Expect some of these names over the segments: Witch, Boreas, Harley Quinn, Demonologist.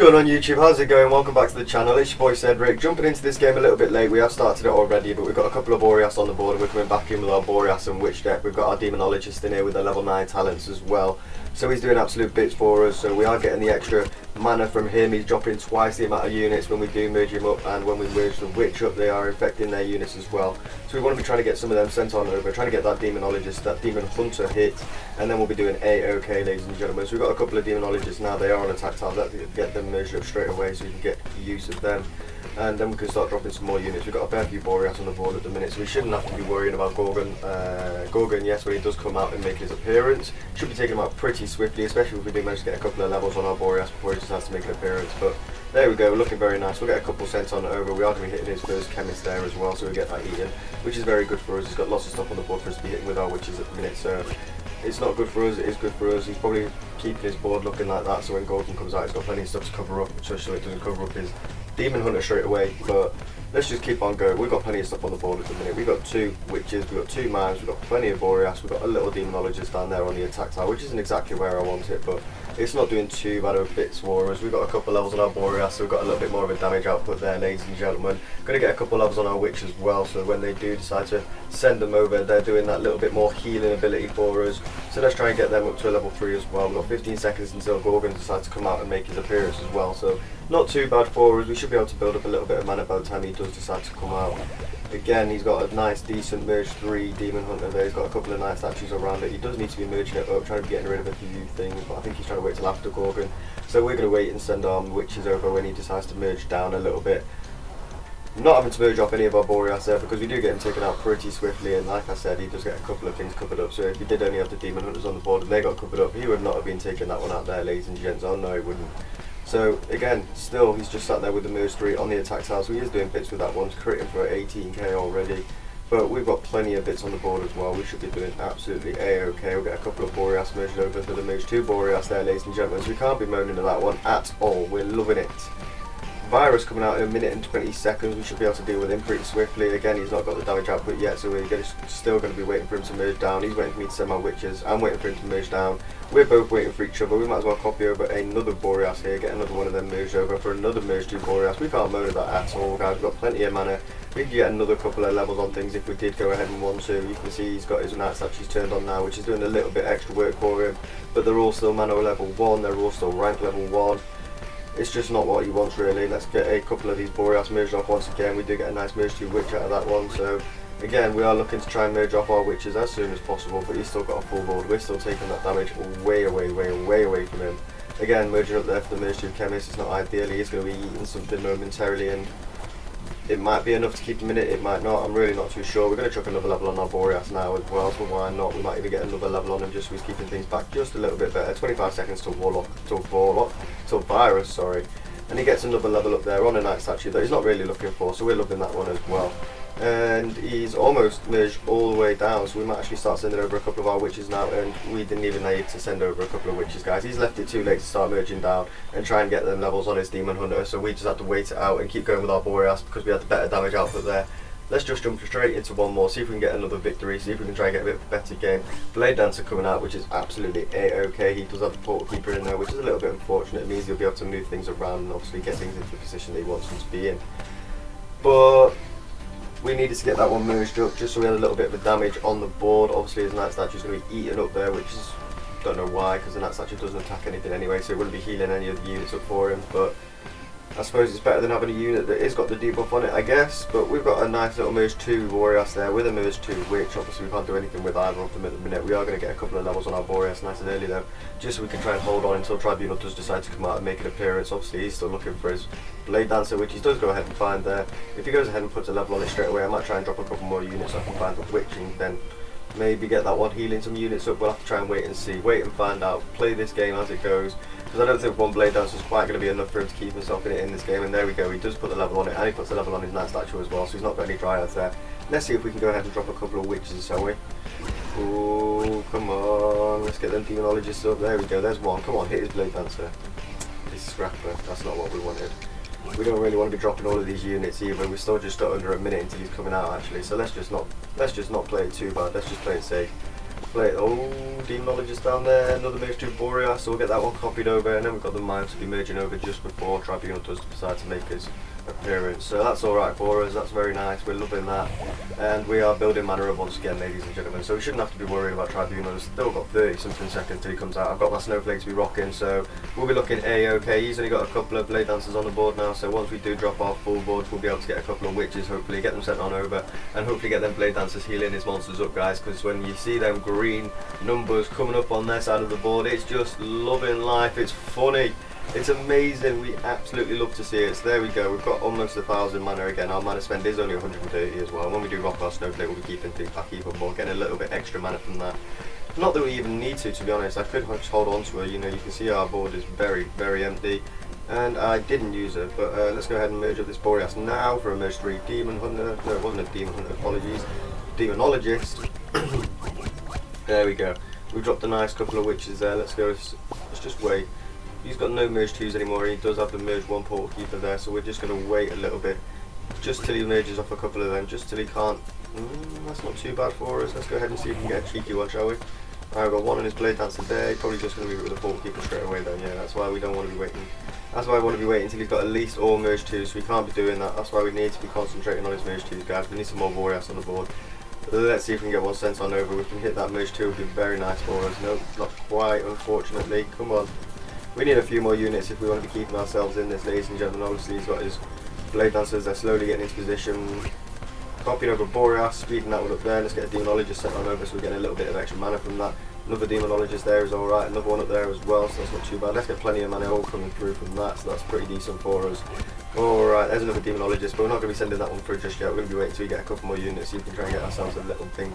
going on YouTube? How's it going? Welcome back to the channel. It's your boy Cedric. Jumping into this game a little bit late. We have started it already, but we've got a couple of Boreas on the board and we're coming back in with our Boreas and Witch deck. We've got our Demonologist in here with the level 9 talents as well. So he's doing absolute bits for us. So we are getting the extra mana from him. He's dropping twice the amount of units when we do merge him up, and when we merge the Witch up, they are infecting their units as well. So we want to be trying to get some of them sent on over, trying to get that Demonologist, that Demon Hunter hit, and then we'll be doing A-OK, ladies and gentlemen. So we've got a couple of Demonologists now. They are on attack tab. Let's get them merged up straight away so we can get use of them, and then we can start dropping some more units. We've got a fair few Boreas on the board at the minute, so we shouldn't have to be worrying about Gorgon. Gorgon, yes, when he does come out and make his appearance, should be taking him out pretty swiftly, especially if we do manage to get a couple of levels on our Boreas before he just has to make an appearance. But there we go, looking very nice. We'll get a couple sent on over. We are going to be hitting his first chemist there as well, so we'll get that eaten, which is very good for us. He's got lots of stuff on the board for us to be hitting with our witches at the minute, so it's not good for us, it is good for us. He's probably keeping his board looking like that, so when Gorgon comes out, he's got plenty of stuff to cover up, especially if it doesn't cover up his Demon Hunter straight away. But let's just keep on going. We've got plenty of stuff on the board at the minute. We've got two Witches, we've got two Mines, we've got plenty of Boreas, we've got a little Demonologist down there on the attack tower, which isn't exactly where I want it, but it's not doing too bad of bits for us. We've got a couple levels on our Boreas, so we've got a little bit more of a damage output there, ladies and gentlemen. Going to get a couple levels on our Witch as well, so when they do decide to send them over, they're doing that little bit more healing ability for us. So let's try and get them up to a level 3 as well. We've got 15 seconds until Gorgon decides to come out and make his appearance as well, so not too bad for us. We should be able to build up a little bit of mana by the time he does decide to come out. Again, he's got a nice decent merge 3 Demon Hunter there. He's got a couple of nice statues around it. He does need to be merging it up, trying to be getting rid of a few things, but I think he's trying to wait till after Gorgon. So we're going to wait and send our witches over when he decides to merge down a little bit. Not having to merge off any of our Boreas there, because we do get him taken out pretty swiftly, and like I said, he does get a couple of things covered up. So if he did only have the Demon Hunters on the board and they got covered up, he would not have been taking that one out there, ladies and gents. Oh no, he wouldn't. So again, still he's just sat there with the merge 3 on the attack tower, so he is doing bits with that one, critting for 18k already. But we've got plenty of bits on the board as well. We should be doing absolutely A-OK. We'll get a couple of Boreas merged over for the merge 2 Boreas there, ladies and gentlemen. So we can't be moaning at that one at all. We're loving it. Virus coming out in a minute and 20 seconds. We should be able to deal with him pretty swiftly. Again, he's not got the damage output yet, so we're still going to be waiting for him to merge down. He's waiting for me to send my witches. I'm waiting for him to merge down. We're both waiting for each other. We might as well copy over another Boreas here, get another one of them merged over for another merge 2 Boreas. We can't moan at that at all, guys. We've got plenty of mana. We can get another couple of levels on things if we did go ahead and want to. You can see he's got his knights actually turned on now, which is doing a little bit extra work for him. But they're all still mana level 1. They're all still rank level 1. It's just not what he wants really. Let's get a couple of these Boreas merged off once again. We do get a nice merge 2 Witch out of that one, so again we are looking to try and merge off our witches as soon as possible, but he's still got a full board. We're still taking that damage way away from him. Again, merging up there for the merge 2 Chemist is not ideal. He's going to be eating something momentarily, and it might be enough to keep him in it, it might not, I'm really not too sure. We're going to chuck another level on our Boreas now as well, so why not? We might even get another level on him just so he's keeping things back just a little bit better. 25 seconds till Virus, sorry. And he gets another level up there on a Knight Statue that he's not really looking for, so we're loving that one as well. And he's almost merged all the way down, so we might actually start sending over a couple of our witches now, and we didn't even need to send over a couple of witches, guys. He's left it too late to start merging down and try and get them levels on his Demon Hunter, so we just had to wait it out and keep going with our Boreas because we had the better damage output there. Let's just jump straight into one more, see if we can get another victory, see if we can try and get a bit better game. Blade Dancer coming out, which is absolutely A-OK. He does have the Portal Keeper in there, which is a little bit unfortunate. It means he'll be able to move things around and obviously get things into the position that he wants them to be in. But we needed to get that one merged up just so we had a little bit of a damage on the board. Obviously his Knight Statue is going to be eaten up there, which is, don't know why, because the Knight Statue doesn't attack anything anyway, so it wouldn't be healing any of the units up for him. But I suppose it's better than having a unit that has got the debuff on it, I guess. But we've got a nice little merge 2 Boreas there with a merge 2 Witch. Obviously we can't do anything with either of them at the minute. We are going to get a couple of levels on our Boreas nice and early though, just so we can try and hold on until Tribunal does decide to come out and make an appearance. Obviously he's still looking for his Blade Dancer, which he does go ahead and find there. If he goes ahead and puts a level on it straight away, I might try and drop a couple more units so I can find the Witch and then maybe get that one healing some units up. We'll have to try and wait and see, wait and find out, play this game as it goes, because I don't think one Blade Dancer is quite going to be enough for him to keep himself in it in this game. And there we go, he does put the level on it, and he puts the level on his Knight Statue as well, so he's not got any dryads there. Let's see if we can go ahead and drop a couple of witches, shall we? Ooh, come on, let's get them Demonologists up. There we go, there's one. Come on, hit his Blade Dancer. His Scrapper, that's not what we wanted. We don't really want to be dropping all of these units either. We're still just under a minute until he's coming out actually, so let's just not play it too bad. Let's just play it safe. plate. Oh, Demonologist down there, another mage to Boreas, so we'll get that one copied over, and then we've got the mines to be merging over just before Tribunal does decide to make his appearance. So that's alright for us, that's very nice, we're loving that. And we are building mana up once again, ladies and gentlemen, so we shouldn't have to be worried about Tribunal. It's still got 30 something seconds till he comes out. I've got my snowflake to be rocking, so we'll be looking A-OK. He's only got a couple of blade dancers on the board now, so once we do drop our full boards, we'll be able to get a couple of witches, hopefully, get them sent on over, and hopefully get them blade dancers healing his monsters up, guys, because when you see them green numbers coming up on their side of the board, it's just loving life. It's funny, it's amazing, we absolutely love to see it. So there we go, we've got almost 1,000 mana again. Our mana spend is only 130 as well, and when we do rock our snowflake, we'll be keeping things back even more, getting a little bit extra mana from that. Not that we even need to be honest. I could just hold on to her, you know, you can see our board is very, very empty, and I didn't use her, but let's go ahead and merge up this Boreas now for a merge 3 demon hunter. No, it wasn't a demon hunter, apologies, Demonologist. There we go, we've dropped a nice couple of witches there. Let's go, let's just wait. He's got no merge 2s anymore, he does have the merge 1 portal keeper there, so we're just going to wait a little bit, just till he merges off a couple of them, just till he can't. That's not too bad for us. Let's go ahead and see if we can get a cheeky one, shall we? Alright, we've got one on his blade dancer there. Probably just going to be with the portal keeper straight away then, yeah, that's why we don't want to be waiting. That's why I want to be waiting until he's got at least all merge 2s, so we can't be doing that. That's why we need to be concentrating on his merge 2s, guys. We need some more Boreas on the board. Let's see if we can get one sent on over. We can hit that merge 2, would be very nice for us. Nope, not quite, unfortunately. Come on. We need a few more units if we want to be keeping ourselves in this, ladies and gentlemen. Obviously he's got his blade dancers, they're slowly getting into position. Copying over Boreas, speeding that one up there. Let's get a Demonologist sent on over so we're getting a little bit of extra mana from that. Another Demonologist there is alright, another one up there as well, so that's not too bad. Let's get plenty of mana all coming through from that, so that's pretty decent for us. Alright, there's another Demonologist, but we're not going to be sending that one through just yet. We're going to be waiting until we get a couple more units so we can try and get ourselves a little thing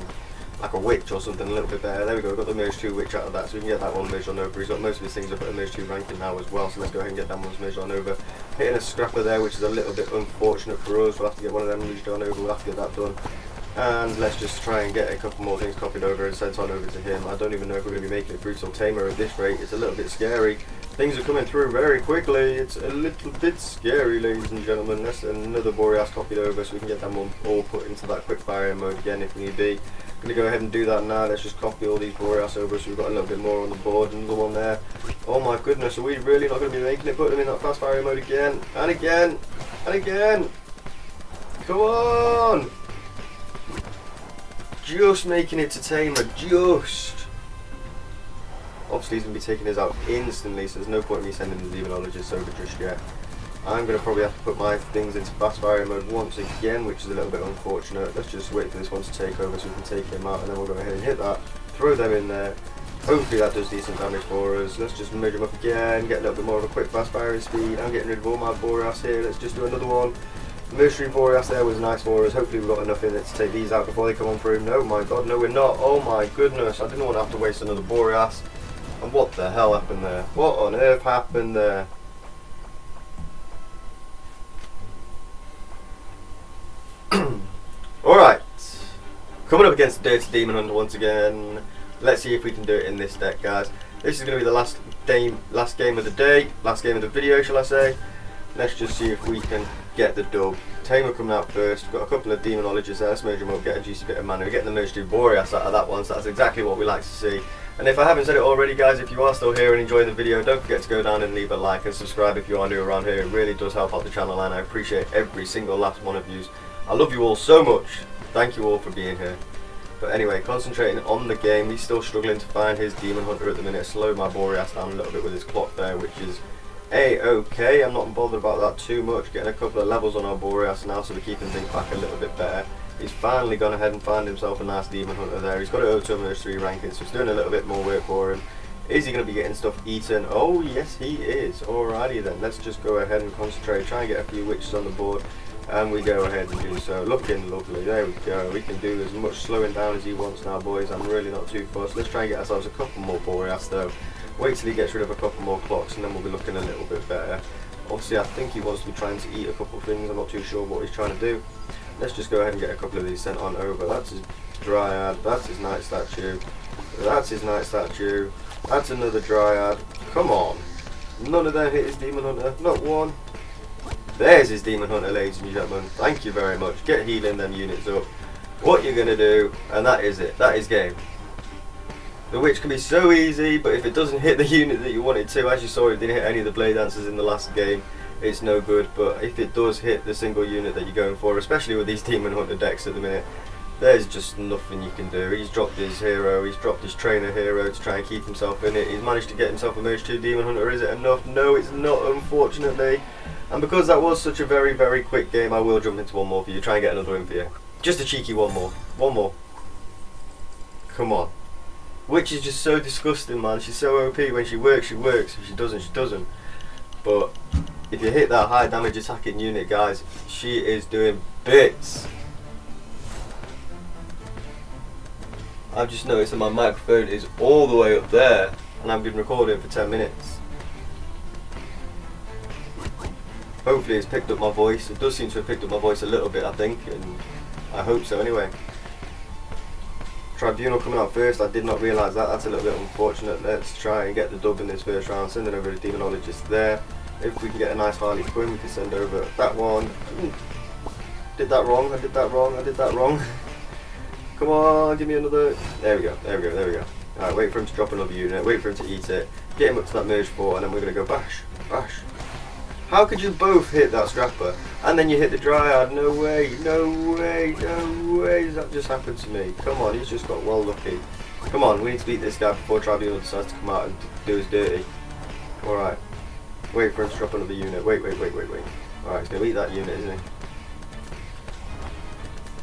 like a witch or something a little bit better. There we go, we've got the merge 2 witch out of that, so we can get that one merged on over. He's got most of his things up at a merge 2 ranking now as well, so let's go ahead and get that one merged on over. Hitting a scrapper there, which is a little bit unfortunate for us. We'll have to get one of them merged on over, we'll have to get that done. And let's just try and get a couple more things copied over and sent on over to him. I don't even know if we're going to be making it through till Tamer at this rate. It's a little bit scary. Things are coming through very quickly. It's a little bit scary, ladies and gentlemen. That's another Boreas copied over, so we can get that one all put into that quick fire mode again if need be. I'm going to go ahead and do that now. Let's just copy all these Boreas over so we've got a little bit more on the board. Another one there. Oh my goodness, are we really not going to be making it? Put them in that fast fire mode again. And again. And again. Come on. Just making it to Tamer, just. Obviously he's going to be taking his out instantly, so there's no point in me sending the Demonologist over just yet. I'm going to probably have to put my things into fast firing mode once again, which is a little bit unfortunate. Let's just wait for this one to take over so we can take him out, and then we'll go ahead and hit that, throw them in there. Hopefully that does decent damage for us. Let's just merge him up again, get a little bit more of a quick fast firing speed. I'm getting rid of all my Boreas here, let's just do another one. Mercury Boreas there was nice for us. Hopefully we've got enough in it to take these out before they come on through. No, my god, no we're not. Oh my goodness, I didn't want to have to waste another Boreas. And what the hell happened there? What on earth happened there? Alright, coming up against Dirty Demon Hunter once again. Let's see if we can do it in this deck, guys. This is going to be the last game of the day, last game of the video, shall I say. Let's just see if we can get the dub. Tamer coming out first, we've got a couple of Demonologists there, let's merge them up, get a juicy bit of mana. We're getting the merge 2 Boreas out of that one, so that's exactly what we like to see. And if I haven't said it already, guys, if you are still here and enjoying the video, don't forget to go down and leave a like and subscribe if you are new around here. It really does help out the channel and I appreciate every single last one of you. I love you all so much, thank you all for being here. But anyway, concentrating on the game, he's still struggling to find his Demon Hunter at the minute. Slowed my Boreas down a little bit with his clock there, which is A-okay, I'm not bothered about that too much. Getting a couple of levels on our Boreas now, so we're keeping things back a little bit better. He's finally gone ahead and found himself a nice Demon Hunter there. He's got it up to a merge 3 ranking, so it's doing a little bit more work for him. Is he going to be getting stuff eaten? Oh yes he is. Alrighty then, let's just go ahead and concentrate, try and get a few witches on the board, and we go ahead and do so. Looking lovely, there we go. We can do as much slowing down as he wants now, boys. I'm really not too fussed. Let's try and get ourselves a couple more Boreas though. Wait till he gets rid of a couple more clocks and then we'll be looking a little bit better. Obviously I think he wants to be trying to eat a couple of things, I'm not too sure what he's trying to do. Let's just go ahead and get a couple of these sent on over. That's his Dryad, that's his Night Statue, that's his Night Statue, that's another Dryad. Come on, none of them hit his Demon Hunter, not one. There's his Demon Hunter, ladies and gentlemen, thank you very much. Get healing them units up, what you're going to do, and that is it, that is game. The Witch can be so easy, but if it doesn't hit the unit that you want it to, as you saw it didn't hit any of the blade dancers in the last game, it's no good. But if it does hit the single unit that you're going for, especially with these Demon Hunter decks at the minute, there's just nothing you can do. He's dropped his hero, he's dropped his trainer hero to try and keep himself in it. He's managed to get himself a Mage 2 Demon Hunter. Is it enough? No, it's not, unfortunately. And because that was such a very, very quick game, I will jump into one more for you. Try and get another in for you. Just a cheeky one more. One more. Come on. Witch is just so disgusting, man. She's so OP. When she works, she works. If she doesn't, she doesn't. But if you hit that high damage attacking unit, guys, she is doing bits. I've just noticed that my microphone is all the way up there, and I've been recording for 10 minutes. Hopefully it's picked up my voice. It does seem to have picked up my voice a little bit, I think, and I hope so anyway. Tribunal coming out first, I did not realise that. That's a little bit unfortunate. Let's try and get the dub in this first round, sending over the Demonologist there. If we can get a nice Harley Quinn, we can send over that one. Ooh. Did that wrong, I did that wrong, I did that wrong. Come on, give me another. There we go, there we go, there we go. Alright, wait for him to drop another unit, wait for him to eat it, get him up to that merge 4, and then we're going to go bash, bash. How could you both hit that Scrapper, and then you hit the Dryad? No way, no way, no way, that just happened to me. Come on, he's just got well lucky. Come on, we need to beat this guy before Tribunal decides to come out and do his dirty. Alright, wait for him to drop another unit, wait, wait, wait, wait, wait. Alright, he's going to eat that unit, isn't he?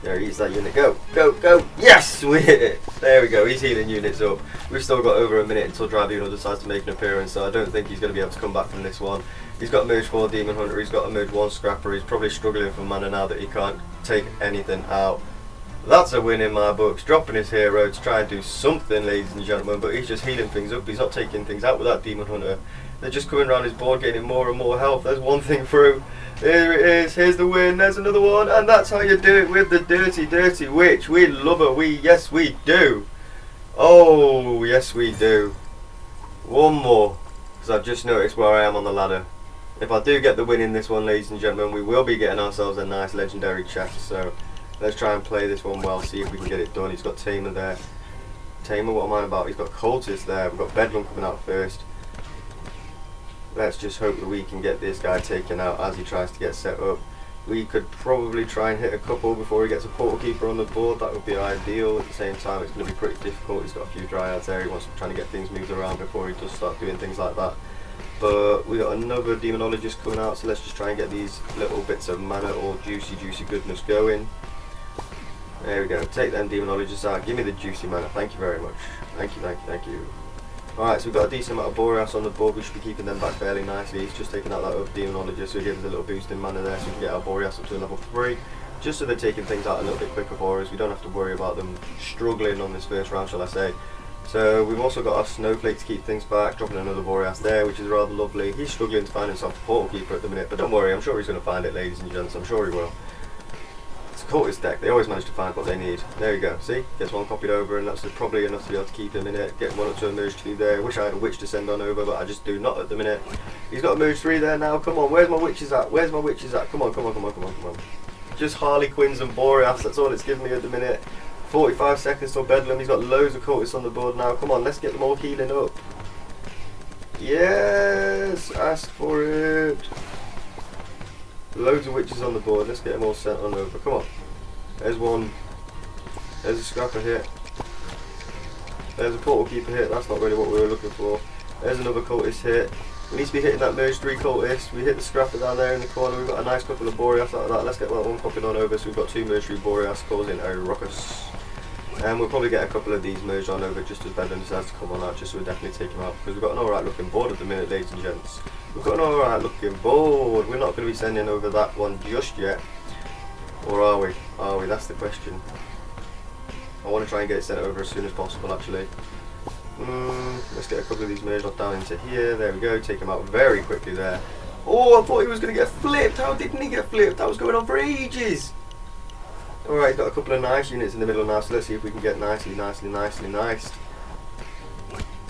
There, he's that unit. Go, go, go. Yes, we hit it. There we go. He's healing units up. We've still got over a minute until Tribunal decides to make an appearance, so I don't think he's going to be able to come back from this one. He's got a Mage 4 Demon Hunter. He's got a Mage 1 Scrapper. He's probably struggling for mana now that he can't take anything out. That's a win in my books. Dropping his hero to try and do something, ladies and gentlemen, but he's just healing things up. He's not taking things out with that Demon Hunter. They're just coming around his board, getting more and more health. There's one thing through. Here it is. Here's the win. There's another one. And that's how you do it with the dirty, dirty Witch. We love her. We, yes, we do. Oh, yes, we do. One more. Because I've just noticed where I am on the ladder. If I do get the win in this one, ladies and gentlemen, we will be getting ourselves a nice legendary chest. So let's try and play this one well, see if we can get it done. He's got Tamer there. Tamer, what am I about? He's got Cultist there. We've got Bedlam coming out first. Let's just hope that we can get this guy taken out as he tries to get set up. We could probably try and hit a couple before he gets a Portal Keeper on the board. That would be ideal. At the same time, it's going to be pretty difficult. He's got a few Dryads there. He wants to try and get things moved around before he does start doing things like that. But we got another Demonologist coming out, so let's just try and get these little bits of mana or juicy, juicy goodness going. There we go. Take them Demonologists out. Give me the juicy mana. Thank you very much. Thank you, thank you, thank you. Alright, so we've got a decent amount of Boreas on the board. We should be keeping them back fairly nicely. He's just taken out that up Demonologist, so he gives us a little boost in mana there, so we can get our Boreas up to level 3. Just so they're taking things out a little bit quicker for us. We don't have to worry about them struggling on this first round, shall I say. So we've also got our Snowflake to keep things back, dropping another Boreas there, which is rather lovely. He's struggling to find himself a Portal Keeper at the minute, but don't worry, I'm sure he's going to find it, ladies and gents. I'm sure he will. Cultist deck, they always manage to find what they need. There you go, see, gets one copied over, and that's probably enough to be able to keep him in it. Get one up to a merge 2 there. Wish I had a Witch to send on over, but I just do not at the minute. He's got a merge 3 there now. Come on, where's my Witches at? Where's my Witches at? Come on, come on, come on, come on, come on. Just Harley Quinns and Boreas, that's all it's giving me at the minute. 45 seconds till Bedlam. He's got loads of Cultists on the board now. Come on, let's get them all healing up. Yes, ask for it. Loads of Witches on the board. Let's get them all sent on over. Come on. There's one. There's a Scrapper hit. There's a Portal Keeper hit. That's not really what we were looking for. There's another Cultist hit. We need to be hitting that Merge 3 Cultist. We hit the Scrapper down there in the corner. We've got a nice couple of Boreas out of that. Let's get that one popping on over. So we've got two Merge 3 Boreas causing a ruckus. And we'll probably get a couple of these merged on over just as Bedlam decides to come on out, just so we'll definitely take him out, because we've got an alright looking board at the minute, ladies and gents. We've got an alright looking board. We're not going to be sending over that one just yet. Or are we? Are we? That's the question. I want to try and get it sent over as soon as possible, actually. Let's get a couple of these merged off down into here. There we go. Take him out very quickly there. Oh, I thought he was going to get flipped. How didn't he get flipped? That was going on for ages. Alright, he's got a couple of nice units in the middle now, so let's see if we can get nicely, nicely, nicely, nice.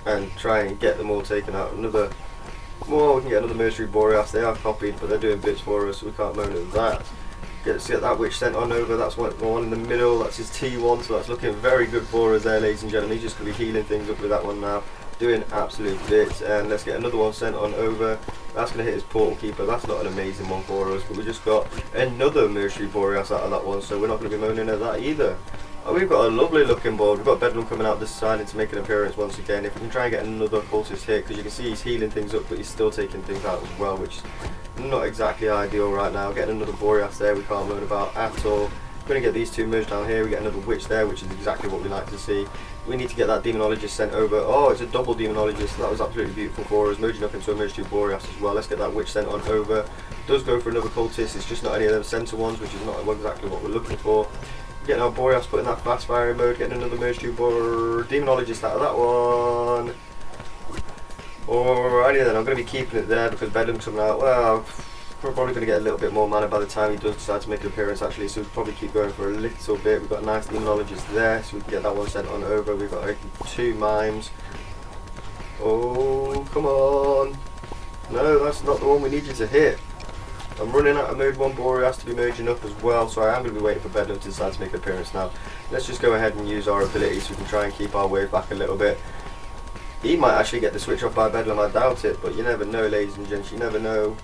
And try and get them all taken out. Another, well, we can get another Mercenary Boreas. They are copied, but they're doing bits for us, so we can't moan at that. Let's get that witch sent on over. That's what, the one in the middle, that's his T1, so that's looking very good for us there, ladies and gentlemen. He's just going to be healing things up with that one now, doing absolute bits. And let's get another one sent on over. That's going to hit his portal keeper. That's not an amazing one for us, but we just got another Mercury Boreas out of that one, so we're not going to be moaning at that either. Oh, we've got a lovely looking board. We've got Bedlam coming out this side to make an appearance once again. If we can try and get another cultist hit, because you can see he's healing things up, but he's still taking things out as well, which is not exactly ideal right now. Getting another Boreas there, we can't moan about at all. We're going to get these two merged down here. We get another witch there, which is exactly what we like to see. We need to get that demonologist sent over. Oh, it's a double demonologist. That was absolutely beautiful for us, merging up into a merge two Boreas as well. Let's get that witch sent on over. Does go for another cultist. It's just not any of them center ones, which is not exactly what we're looking for. Getting our Boreas put in that fast firing mode, getting another merge two demonologist out of that one. Alrighty then, I'm going to be keeping it there because Bedlam's coming out. Well, we're probably going to get a little bit more mana by the time he does decide to make an appearance actually, so we'll probably keep going for a little bit. We've got a nice demonologist there, so we can get that one sent on over. We've got two mimes. Oh, come on. No, that's not the one we need you to hit. I'm running out of mode 1 Boreas to be merging up as well, so I am going to be waiting for Bedlam to decide to make an appearance now. Let's just go ahead and use our ability so we can try and keep our wave back a little bit. He might actually get the switch off by Bedlam, I doubt it, but you never know, ladies and gents, you never know.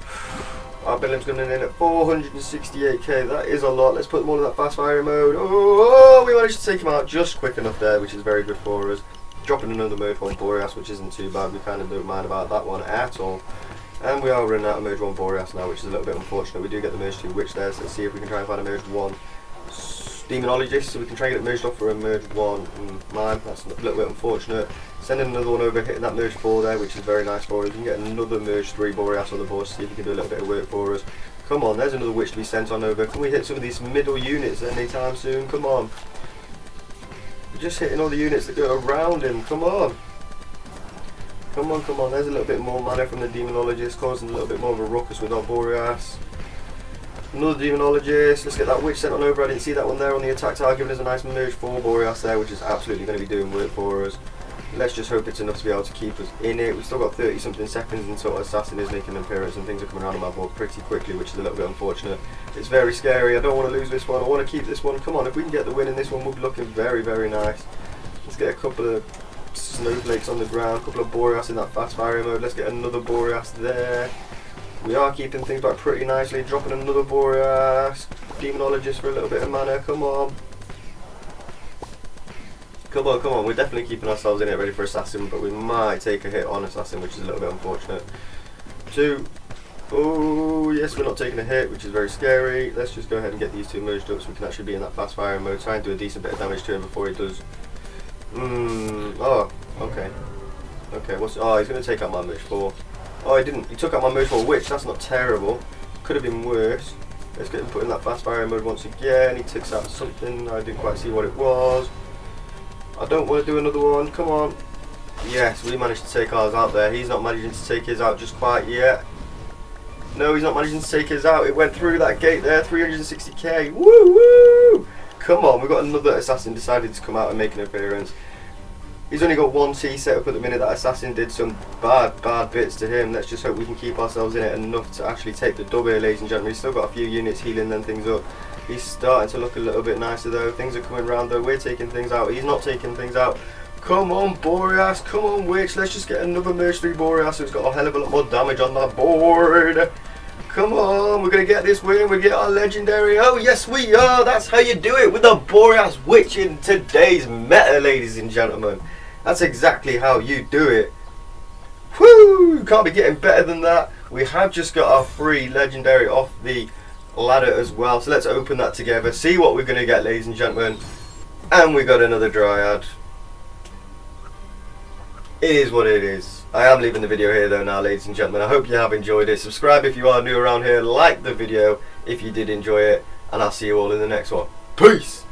Our Bedlam's coming in at 468k, that is a lot. Let's put them all in that fast firing mode. Oh, we managed to take him out just quick enough there, which is very good for us. Dropping another mode 1 Boreas, which isn't too bad, we kind of don't mind about that one at all. And we are running out of merge 1 Boreas now, which is a little bit unfortunate. We do get the merge 2 witch there, so let's see if we can try and find a merge 1 demonologist, so we can try and get it merged off for a merge 1 mime. That's a little bit unfortunate. Sending another one over, hitting that merge 4 there, which is very nice for us. We can get another merge 3 Boreas on the board, see if he can do a little bit of work for us. Come on, there's another witch to be sent on over. Can we hit some of these middle units anytime soon? Come on. We're just hitting all the units that go around him, come on. Come on, come on, there's a little bit more mana from the demonologist, causing a little bit more of a ruckus with our Boreas. Another demonologist, let's get that witch sent on over. I didn't see that one there on the attack tower, giving us a nice merge 4 Boreas there, which is absolutely going to be doing work for us. Let's just hope it's enough to be able to keep us in it. We've still got 30 something seconds until our assassin is making an appearance, and things are coming around on my board pretty quickly, which is a little bit unfortunate. It's very scary, I don't want to lose this one, I want to keep this one. Come on, if we can get the win in this one, we'll be looking very, very nice. Let's get a couple of snowflakes on the ground, a couple of Boreas in that fast firing mode. Let's get another Boreas there. We are keeping things back pretty nicely, dropping another Boreas. Demonologist for a little bit of mana, come on. Come on, come on, we're definitely keeping ourselves in it ready for assassin, but we might take a hit on assassin, which is a little bit unfortunate. Two. Oh yes, we're not taking a hit, which is very scary. Let's just go ahead and get these two merged up so we can actually be in that fast firing mode, try and do a decent bit of damage to him before he does. Oh, okay. Okay, he's going to take out my merge 4. Oh, he didn't. He took out my merge 4 witch. That's not terrible. Could have been worse. Let's get him put in that fast firing mode once again. He takes out something. I didn't quite see what it was. I don't want to do another one. Come on. Yes, we managed to take ours out there. He's not managing to take his out just quite yet. No, he's not managing to take his out. It went through that gate there. 360k. Woo, woo. Come on, we've got another assassin decided to come out and make an appearance. He's only got one T set up at the minute. That assassin did some bad bits to him. Let's just hope we can keep ourselves in it enough to actually take the dub here, ladies and gentlemen. He's still got a few units healing them things up. He's starting to look a little bit nicer though. Things are coming round though. We're taking things out. He's not taking things out. Come on, Boreas. Come on, witch. Let's just get another merge 3 Boreas who's got a hell of a lot more damage on that board. Come on, we're going to get this win, we get our legendary. Oh yes we are, that's how you do it with the Boreas witch in today's meta, ladies and gentlemen. That's exactly how you do it. Whoo, can't be getting better than that. We have just got our free legendary off the ladder as well. So let's open that together, see what we're going to get, ladies and gentlemen. And we got another dryad. It is what it is. I am leaving the video here though now, ladies and gentlemen. I hope you have enjoyed it. Subscribe if you are new around here. Like the video if you did enjoy it. And I'll see you all in the next one. Peace!